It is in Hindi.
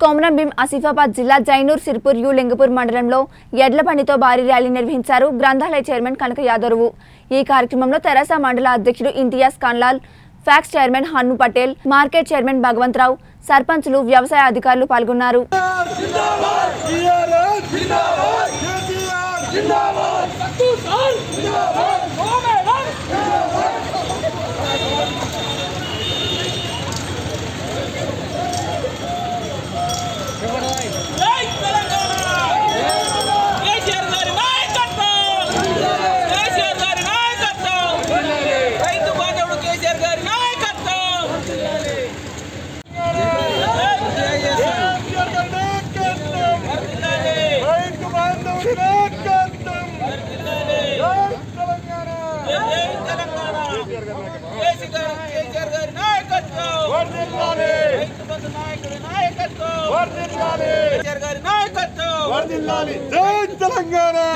कोमराम भीम आसीफाबाद जिला जैनूर सिरपुर यू लिंगपूर मंडलंलो यड्ल पनितो भारी र्याली निर्वहिंचारु ग्रंथालय चेयरमैन कनक यादव। ई कार्यक्रमंलो तेरासा मंडल अध्यक्षुडु Imtiaz खानलाल, PACS chairman Hannu Patel, market chairman Bhagwantrao, सर्पंचुलु, व्यवसाय अधिकारुलु पाल्गोन्नारु। वर्धिल्लाली जय तेलंगाणा।